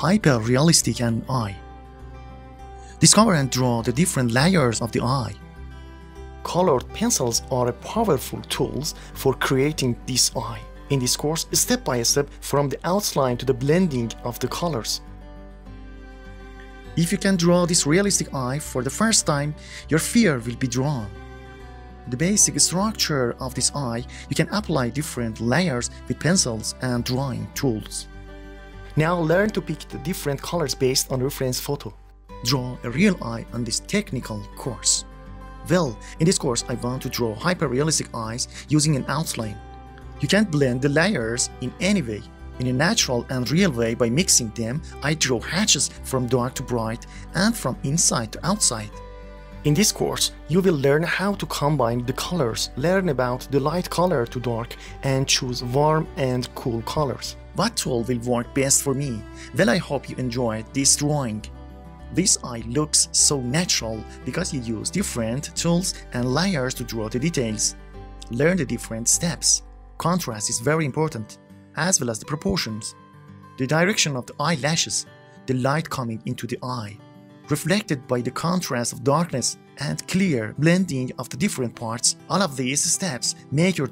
hyper-realistic an eye. Discover and draw the different layers of the eye. Colored pencils are a powerful tools for creating this eye. In this course, step by step, from the outline to the blending of the colors. If you can draw this realistic eye for the first time, your fear will be drawn. The basic structure of this eye, you can apply different layers with pencils and drawing tools. Now learn to pick the different colors based on reference photo. Draw a real eye on this technical course. Well, in this course I want to draw hyper-realistic eyes using an outline. You can't blend the layers in any way. In a natural and real way by mixing them, I draw hatches from dark to bright and from inside to outside. In this course, you will learn how to combine the colors, learn about the light color to dark, and choose warm and cool colors. What tool will work best for me? Well, I hope you enjoyed this drawing. This eye looks so natural because you use different tools and layers to draw the details. Learn the different steps. Contrast is very important, as well as the proportions, the direction of the eyelashes, the light coming into the eye, reflected by the contrast of darkness and clear blending of the different parts. All of these steps make your